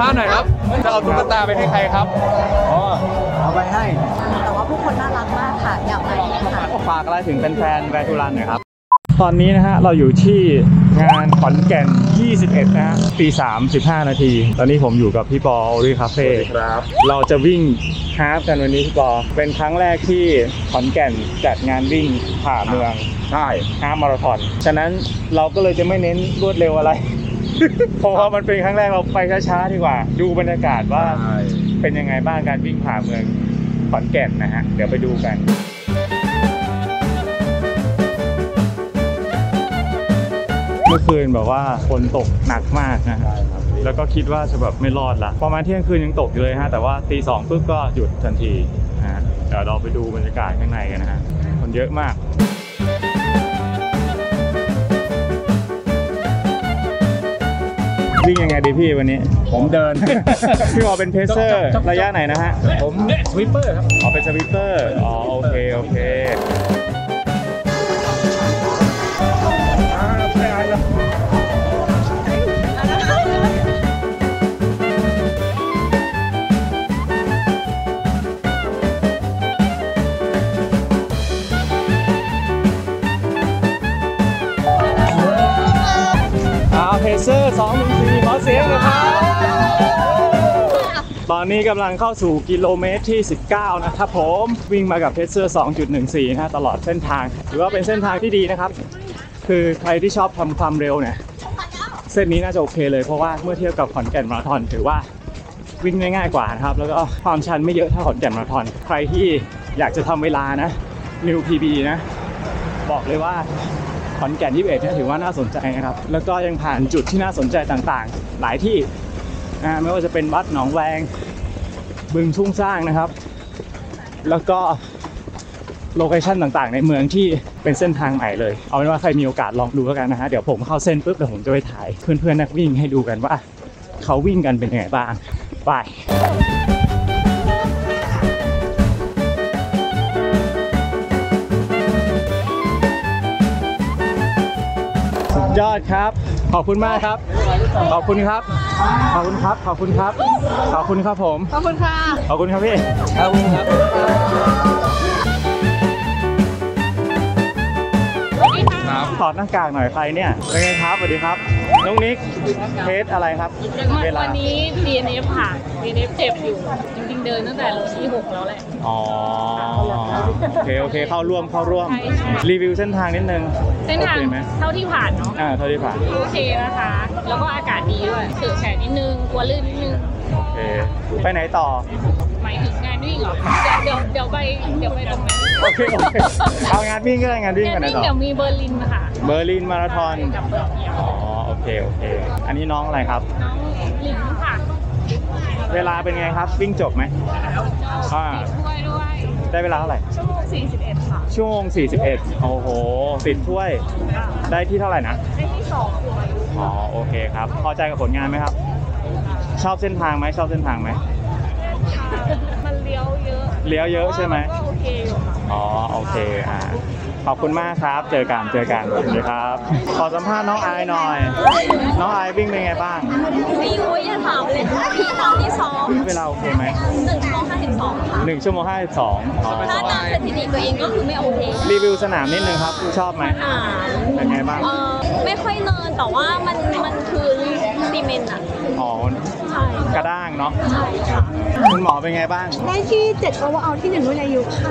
ภาษณ์หน่อยครับจะเอาตุ๊กตาไปให้ใครครับอ๋อเอาไปให้แต่ว่าผู้คนน่ารักมากค่ะอยากไปค่ะฝากอะไรถึงแฟนๆแวร์ทูรันหน่อยครับตอนนี้นะฮะเราอยู่ที่งานขอนแก่น21นะฮะตี 3:15 นาทีตอนนี้ผมอยู่กับพี่ปอโอริคาเฟ่ครับเราจะวิ่งฮาล์ฟกันวันนี้พี่ปอเป็นครั้งแรกที่ขอนแก่นจัดงานวิ่งผ่าเมืองใช่ฮาล์ฟมาราธอนฉะนั้นเราก็เลยจะไม่เน้นรวดเร็วอะไรเพราะว่ามันเป็นครั้งแรกเราไปช้าๆดีกว่าดูบรรยากาศว่าเป็นยังไงบ้างการวิ่งผ่าเมืองขอนแก่นนะฮะเดี๋ยวไปดูกันเมื่อคืนแบบว่าฝนตกหนักมากนะครับแล้วก็คิดว่าจะแบบไม่รอดละประมาณเที่ยงคืนยังตกอยู่เลยฮะแต่ว่าตี 2 ปุ๊บก็หยุดทันทีฮะเดี๋ยวเราไปดูบรรยากาศข้างในกันนะฮะคนเยอะมากวิ่งยังไงดีพี่วันนี้ผมเดินพี่บอกเป็นเพเซอร์ระยะไหนนะฮะผมสวิปเปอร์ครับอ๋อเป็นสวิปเปอร์อ๋อโอเคโอเคเพเซอร์214ขอเสียงนะครับตอนนี้กำลังเข้าสู่กิโลเมตรที่19นะครับผมวิ่งมากับเพเซอร์2.14นะตลอดเส้นทางถือว่าเป็นเส้นทางที่ดีนะครับคือใครที่ชอบทำความเร็วเนี่ยเส้นนี้น่าจะโอเคเลยเพราะว่าเมื่อเทียบกับขอนแก่นมาราธอนถือว่าวิ่งง่ายกว่านะครับแล้วก็ความชันไม่เยอะเท่าขอนแก่นมาราธอนใครที่อยากจะทำเวลานะนิวพีบีนะบอกเลยว่าขอนแก่น21เนี่ยถือว่าน่าสนใจนะครับแล้วก็ยังผ่านจุดที่น่าสนใจต่างๆหลายที่ไม่ว่าจะเป็นวัดหนองแวงบึงทุ่งสร้างนะครับแล้วก็โลเคชั่นต่างๆในเมืองที่เป็นเส้นทางใหม่เลยเอาเป็นว่าใครมีโอกาสลองดูแล้วกันนะฮะเดี๋ยวผมเข้าเส้นปุ๊บเดี๋ยวผมจะไปถ่ายเพื่อนๆนักวิ่งให้ดูกันว่าเขาวิ่งกันเป็นยังไงบ้างไปยอดครับขอบคุณมากครับขอบคุณครับขอบคุณครับขอบคุณครับขอบคุณครับผมขอบคุณค่ะขอบคุณครับพี่ขอบคุณครับถอดหน้ากากหน่อยใครเนี่ยเป็นไงครับสวัสดีครับน้องนิกเทสอะไรครับเวลาวันนี้ DNF ผ่าน DNF เจ็บอยู่จริงๆเดินตั้งแต่ที่6แล้วแหละอ๋อโอเคโอเคเข้าร่วมรีวิวเส้นทางนิดนึงเส้นทางเท่าที่ผ่านเนาะเท่าที่ผ่านโอเคนะคะแล้วก็อากาศดีด้วยเฉื่อยแฉะนิดนึงกลัวลื่นนิดนึงโอเคไปไหนต่อหมายถึงงานวิ่งเหรอเดี๋ยวไปตรงนั้นโอเคโอเคเอางานวิ่งก็ได้งานวิ่งกันนะต่อเดี๋ยวมีเบอร์ลินค่ะเบอร์ลินมาราธอนอ๋อโอเคโอเคอันนี้น้องอะไรครับน้องลินค่ะเวลาเป็นไงครับวิ่งจบไหมได้เวลาเท่าไหร่ชั่วโมง41ค่ะชั่วโมง41โอ้โหติดถ้วยได้ที่เท่าไหร่นะได้ที่2อ๋อโอเคครับพอใจกับผลงานไหมครับชอบเส้นทางไหมชอบเส้นทางไหมมันเลี้ยวเยอะใช่ไหมก็โอเคอยู่ค่ะอ๋อโอเคขอบคุณมากครับเจอกันสวัสดีครับขอสัมภาษณ์น้องไอหน่อยน้องไอวิ่งเป็นไงบ้างไม่รู้จะถามเลยที่ตอนที่2เวลาโอเคไหม1 ชั่วโมง 52ค่ะ1 ชั่วโมง 52ถ้าตามสถิติตัวเองก็คือไม่โอเครีวิวสนามนิดนึงครับชอบไหมเป็นไงบ้างไม่ค่อยเนินแต่ว่ามันคือซีเมนต์อะอ๋อกระด้างเนาะใช่ค่ะคุณหมอเป็นไงบ้างได้ที่7 overall ที่1รุ่นอายุค่ะ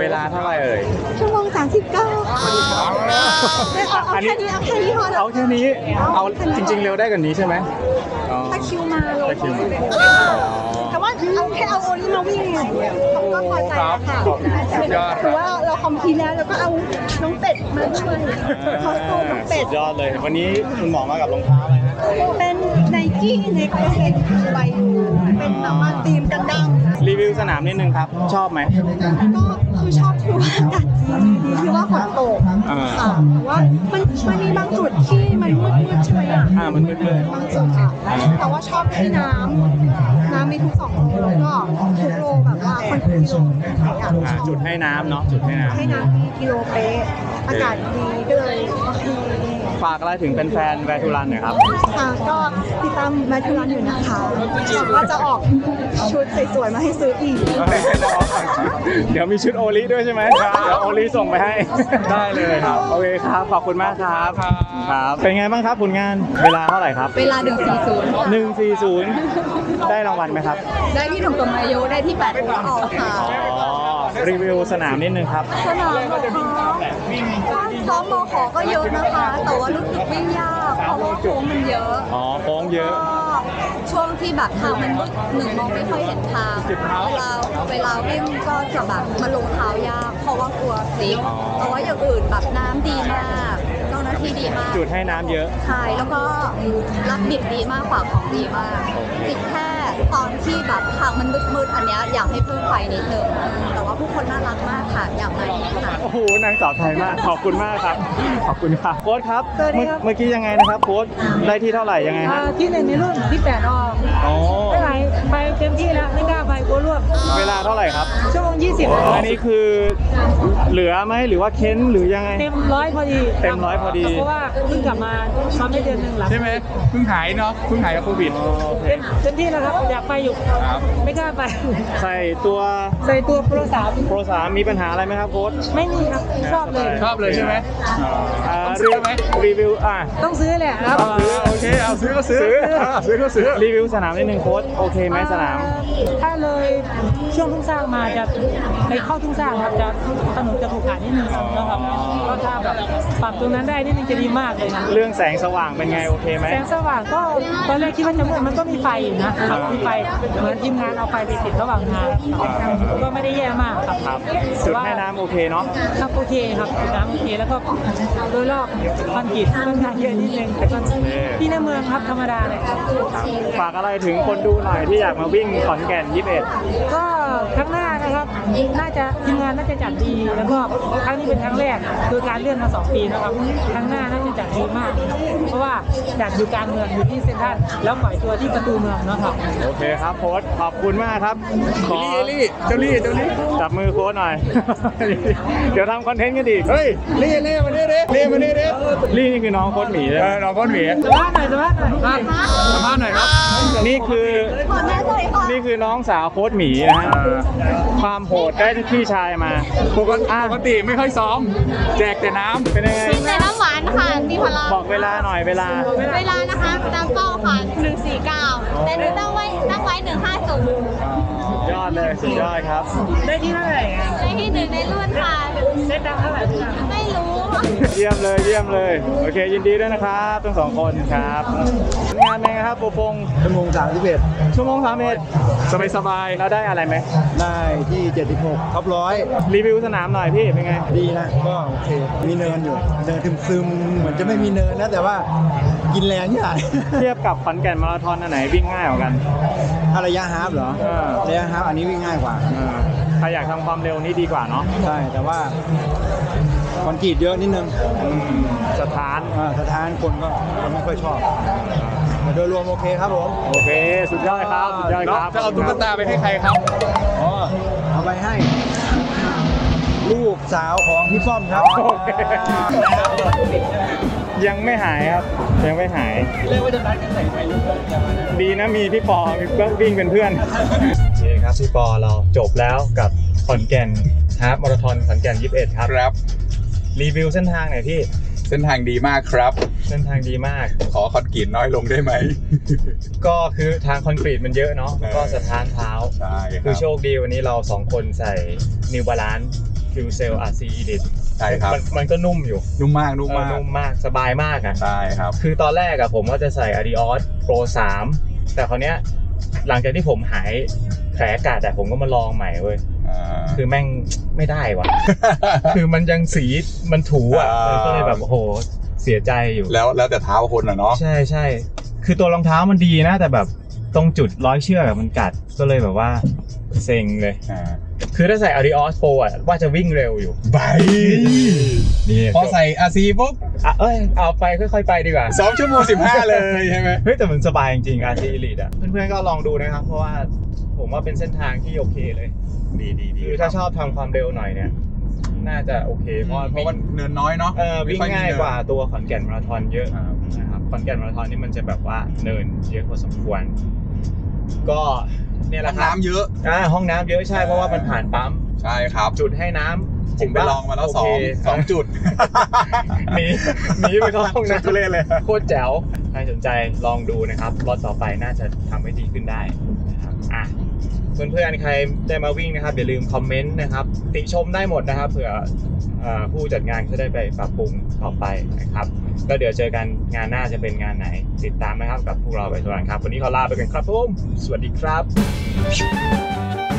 เวลาเท่าไหร่เอ่ยชั่วโมง 39เอาแค่นี้เอาจริงๆเร็วได้กว่านี้ใช่ไหมตะคิวมาตะคิวแต่ว่าเอาโอลี่มาวิ่งก็พอใจแล้วค่ะถือว่าเราคอมพีแล้วแล้วก็เอาน้องเป็ดมาด้วยคอสโต้น้องเป็ดยอดเลยวันนี้คุณหมอมากับรองเท้าอะไรฮะเป็นไนกี้ในคอสเซ็ตใบยูเป็นแบบว่าทีมกันดั้มรีวิวสนามนิดนึงครับชอบไหมก็คือชอบที่ว่าอากาศดีคือว่าฝนตกค่ะว่ามันมีบางจุดที่มันมืดใช่ไหมอ่ะมันมืดเลยบางจุดค่ะแต่ว่าชอบที่น้ำมีทุก2 โลแล้วก็ทุกโลแบบว่าคนทุกกิโลจุดให้น้ำเนาะจุดให้น้ำมีกิโลเป๊ะอากาศดีก็เลยโอเค ฝากอะไรถึงเป็นแฟนแวร์ทูรันหน่อยครับค่ะก็ติดตามแวร์ทูรันอยู่นะคะว่าจะออกชุดสวยๆมาให้ซื้ออีกเดี๋ยวมีชุดโอลิด้วยใช่ไหมครับเดี๋ยวโอลิส่งไปให้ได้เลยครับโอเคครับขอบคุณมากครับครับเป็นไงบ้างครับผลงานเวลาเท่าไหร่ครับเวลา1:40ได้รางวัลไหมครับได้ที่1ตัวมายุได้ที่8ตัวออกค่ะรีวิวสนามนิดนึงครับสนามการซ้อมมขก็เยอะนะคะแต่ว่ารู้สึกวิ่งยากเพราะว่าโค้งมันเยอะอ๋อโค้งเยอะช่วงที่แบบทางมันหนึ่งมองไม่ค่อยเห็นทางเวลาวิ่งก็จะแบบมาลงเท้ายากเพราะว่ากลัวพลิกเพราะว่าอย่างอื่นแบบน้ำดีมากเจ้าหน้าที่ดีมากจุดให้น้ำเยอะใช่แล้วก็รับบิดดีมากขวาของดีมากติดแค่ตอนที่แบบทางมันมืดๆอันนี้อยากให้เพิ่มไฟนิดนึงแต่ว่าผู้คนน่ารักมากค่ะอยากมาค่ะโอ้โหนางสาวไทยมากขอบคุณมากครับขอบคุณค่ะโค้ชครับเมื่อกี้ยังไงนะครับโค้ชได้ที่เท่าไหร่ยังไงครับที่1ในรุ่นที่8ออกไม่ไหวไปเต็มที่แล้วไม่กล้าไปกลัวร่วงเวลาเท่าไหร่ครับชั่วโมง20อันนี้คือเหลือไหมหรือว่าเค้นหรือยังไงเต็ม100พอดีเต็ม100พอดีเพราะว่าเพิ่งกลับมาซ้อมได้เดือนนึงหลังใช่ไหมเพิ่งหายเนาะเพิ่งหายกับโควิดเต็มที่แล้วครับอยากไปอยู่ไม่กล้าไปใส่ตัวโปรสามมีปัญหาอะไรไหมครับโค้ชไม่มีครับชอบเลยใช่ไหมซื้อไหมรีวิวต้องซื้อแหละครับโอเคเอาซื้อรีวิวสนามนิดนึงโค้ชโอเคไหมสนามถ้าเลยช่วงทุ่งสร้างมาจะไปเข้าทุ่งสร้างครับจะถนนจะถูกขาดนิดนึงนะครับก็ถ้าแบบปรับตรงนั้นได้นิดนึงจะดีมากเลยนะเรื่องแสงสว่างเป็นไงโอเคไหมแสงสว่างก็ตอนแรกคิดว่าจะมืดมันก็มีไฟนะมีไฟเหมือนทีมงานเอาไฟไปติดระหว่างงานก็ไม่ได้แย่มากครับจุดให้น้ำโอเคเนาะครับโอเคครับน้ำโอเคแล้วก็โดยรอบคอนกรีตค่อนข้างเยอะนิดนึงแต่ก็ที่ในเมืองครับธรรมดาเลยครับฝากอะไรถึงคนดูหน่อยที่อยากมาวิ่งขอนแก่น21ก็ครั้งหน้านะครับน่าจะทีมงานน่าจะจัดดีแล้วก็ครั้งนี้เป็นครั้งแรกโดยการเลื่อนมา2ปีนะครับครั้งหน้าน่าจะจัดดีมากเพราะว่าจัดอยู่กลางเมืองอยู่ที่เซ็นทรัลแล้วปล่อยตัวที่ประตูเมืองนะครับโอเคครับโค้ชขอบคุณมากครับเจ้าลี่จับมือโค้ชหน่อยเดี๋ยวทำคอนเทนต์กันดีเฮ้ยลี่มานี่เด้ลี่นี่คือน้องโค้ชหมีเลยน้องโค้ชหมีสัมภาษณ์หน่อยครับนี่คือน้องสาวโค้ชหมีนะฮะความโหดได้ที่พี่ชายมาปกติไม่ค่อยซ้อมแจกแต่น้ำเป็นยังไงแต่น้ำหวานค่ะมีพลังบอกเวลาหน่อยเวลานะคะตามเป้าค่ะ1:49แต่หนูตั้งไว้1:50ยอดเลยสุดยอดครับได้ที่เท่าไหร่ได้ที่1ในรุ่นค่ะเซตดังเท่าไหร่ไม่รู้เยี่ยมเลยโอเคยินดีด้วยนะครับทั้ง2คนครับงานเป็นไงครับโปรพงษ์ชั่วโมง 31สบายแล้วได้อะไรไหมได้ที่76ท็อป100รีวิวสนามหน่อยพี่เป็นไงดีนะก็โอเคมีเนินอยู่เนินซึมๆเหมือนจะไม่มีเนินนะแต่ว่ากินแรงใหญ่เทียบกับขอนแก่นมาราธอนอันไหนวิ่งง่ายกว่ากันถ้าระยะฮาล์ฟเหรอระยะฮาล์ฟอันนี้วิ่งง่ายกว่าใครอยากทำความเร็วนี้ดีกว่าเนาะใช่แต่ว่าคอนกรีตเยอะนิดนึงสถานคนก็ไม่ค่อยชอบโดยรวมโอเคครับผมโอเคสุดยอดครับจะเอาตุ๊กตาไปให้ใครครับอ๋อเอาไปให้ลูกสาวของพี่ป้อมครับยังไม่หายเรียกว่าจะนัดกันใส่ไปลูกดีนะมีพี่ปอมีเพื่อนวิ่งเป็นเพื่อนโอเคครับพี่ปอเราจบแล้วกับขอนแก่นฮาล์ฟมาราธอนขอนแก่น21ครับรีวิวเส้นทางหน่อยพี่เส้นทางดีมากครับเส้นทางดีมากขอคอนกรีตน้อยลงได้ไหมก็คือทางคอนกรีตมันเยอะเนาะก็สะท้านเท้าใช่คือโชคดีวันนี้เรา2คนใส่ New Balance Q-Cell RC Elite ใช่ครับมันก็นุ่มมากสบายมากอ่ะใช่ครับคือตอนแรกอะผมก็จะใส่ Adios Pro 3แต่คราวเนี้ยหลังจากที่ผมหายแผลกัดแต่ผมก็มาลองใหม่เว้ยคือแม่งไม่ได้ว่ะคือมันยังสีมันถูอ่ะก็เลยแบบโอ้โหเสียใจอยู่แล้วแต่เท้าคนอะเนาะใช่คือตัวรองเท้ามันดีนะแต่แบบตรงจุดร้อยเชือกมันกัดก็เลยแบบว่าเซ็งเลยคือถ้าใส่ Adios Pro อ่ะว่าจะวิ่งเร็วอยู่ไปนี่พอใส่ RC ปุ๊บเอาไปค่อยๆไปดีกว่า2:15เลยใช่ไหมเฮ้ยแต่มันสบายจริง RC Elite อ่ะเพื่อนๆก็ลองดูนะครับเพราะว่าผมว่าเป็นเส้นทางที่โอเคเลยดีคือถ้าชอบทำความเร็วหน่อยเนี่ย น่าจะโอเคเพราะว่าเนินน้อยเนาะวิ่งง่ายกว่าตัวขอนแก่นมาราธอนเยอะนะครับขอนแก่นมาราธอนนี่มันจะแบบว่าเนินเยอะพอสมควรก็เนี่ยแหละครับห้องน้ำเยอะห้องน้ำเยอะใช่เพราะว่ามันผ่านปั๊มใช่ครับจุดให้น้ำผมไปลองมาแล้ว2จุดมีไปเข้าห้องน้ำทุเรศเลยโคตรแจ๋วใครสนใจลองดูนะครับรอบต่อไปน่าจะทำให้ดีขึ้นได้นะครับเพื่อนๆใครได้มาวิ่งนะครับอย่าลืมคอมเมนต์นะครับติชมได้หมดนะครับเผื่อผู้จัดงานจะได้ไปปรับปรุงต่อไปนะครับแล้วเดี๋ยวเจอกันงานหน้าจะเป็นงานไหนติดตามนะครับกับพวกเราไปทุกวันครับวันนี้ขอลาไปกันครับผมสวัสดีครับ